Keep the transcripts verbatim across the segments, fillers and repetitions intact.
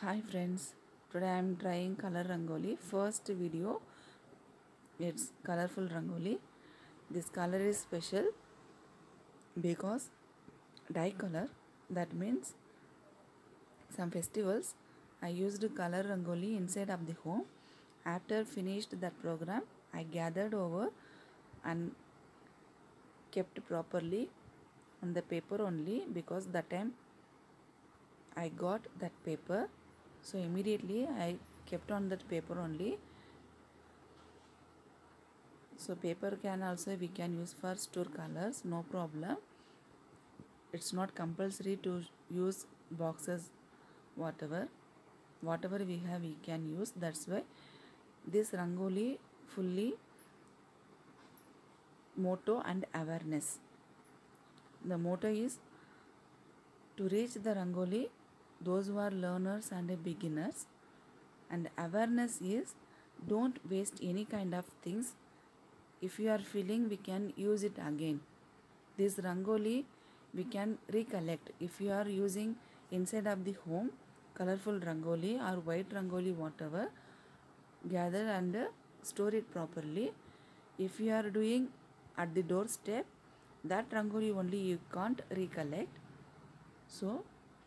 Hi friends, today I am trying color rangoli. First video, it's colorful rangoli. This color is special because dye color, that means some festivals I used color rangoli inside of the home. After finished that program, I gathered over and kept properly on the paper only, because that time I got that paper. So immediately I kept on that paper only. So paper can also we can use for store colors, no problem. It's not compulsory to use boxes, whatever. Whatever we have we can use. That's why this rangoli fully motto and awareness. The motto is to reach the rangoli those who are learners and beginners, and awareness is don't waste any kind of things. If you are feeling, we can use it again. This rangoli we can recollect. If you are using inside of the home colorful rangoli or white rangoli, whatever, gather and store it properly. If you are doing at the doorstep, that rangoli only you can't recollect. So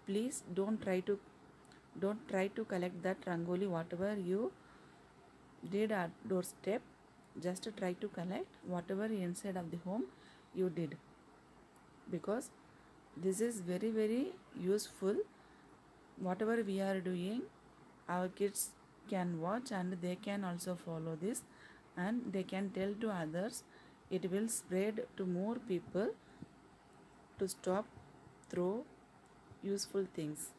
please don't try to don't try to collect that rangoli whatever you did at doorstep. Just try to collect whatever inside of the home you did, because this is very very useful. Whatever we are doing, our kids can watch and they can also follow this, and they can tell to others. It will spread to more people to stop through useful things.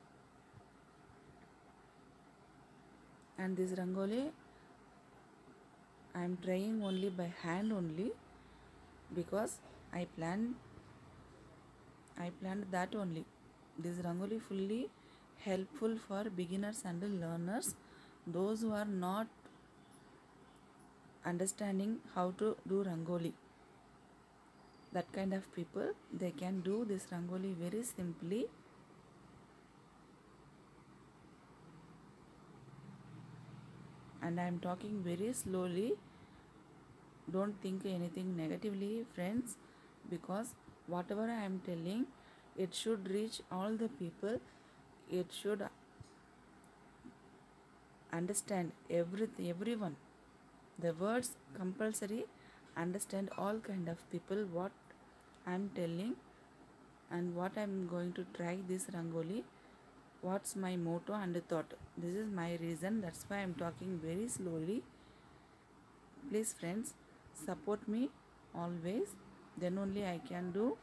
And this rangoli I am trying only by hand only, because I planned I planned that only. This rangoli fully helpful for beginners and learners, those who are not understanding how to do rangoli. That kind of people, they can do this rangoli very simply. And I am talking very slowly. Don't think anything negatively, friends, because whatever I am telling, it should reach all the people. It should understand everything, everyone. The words compulsory understand all kind of people what I am telling and what I am going to try this rangoli. What's my motto and thought? This is my reason. That's why I am talking very slowly. Please friends, support me always. Then only I can do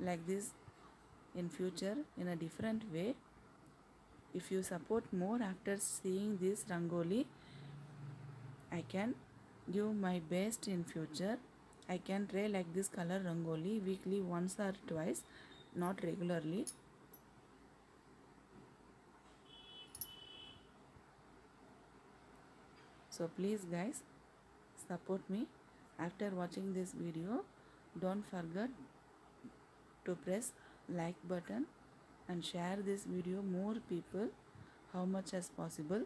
like this in future in a different way. If you support more after seeing this rangoli, I can give my best in future. I can try like this color rangoli weekly once or twice, not regularly. So please guys, support me. After watching this video, don't forget to press like button and share this video more people how much as possible,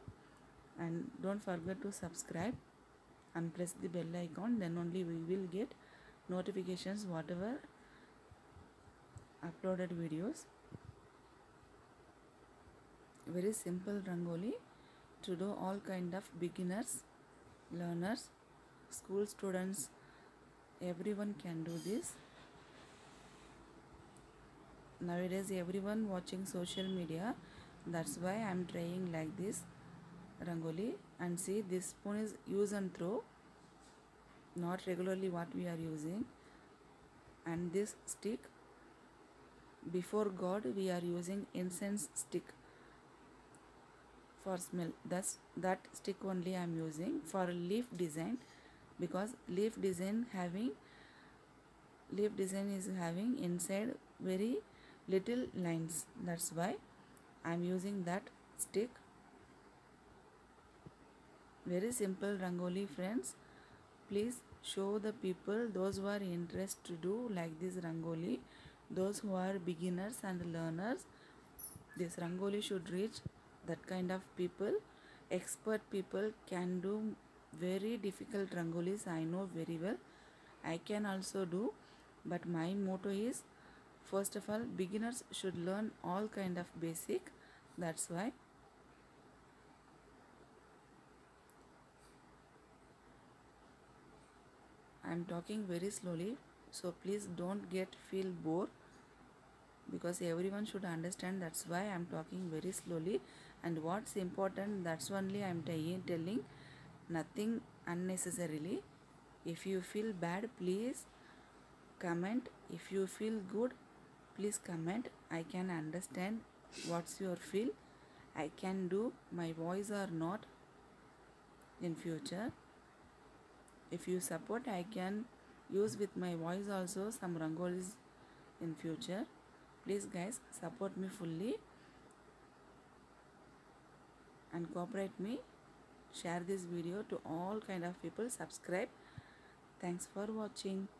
and don't forget to subscribe and press the bell icon. Then only we will get notifications whatever uploaded videos. Very simple rangoli to do all kind of beginners, learners, school students, everyone can do this. Nowadays everyone watching social media, that's why I am trying like this rangoli. And see, this spoon is use and throw, not regularly what we are using. And this stick, before God we are using incense stick for smell. That's that stick only I am using for leaf design, because leaf design having leaf design is having inside very little lines. That's why I am using that stick. Very simple rangoli friends. Please show the people those who are interested to do like this rangoli, those who are beginners and learners. This rangoli should reach that kind of people, expert people can do very difficult rangolis. I know very well. I can also do, but my motto is, first of all, beginners should learn all kind of basic. That's why I am talking very slowly, so please don't get feel bored, because everyone should understand. That's why I am talking very slowly, and what's important, that's only I am telling, nothing unnecessarily. If you feel bad, please comment. If you feel good, please comment. I can understand what's your feel. I can do my voice or not in future. If you support, I can use with my voice also some rangolis in future. Please guys, support me fully and cooperate me. Share this video to all kind of people. Subscribe. Thanks for watching.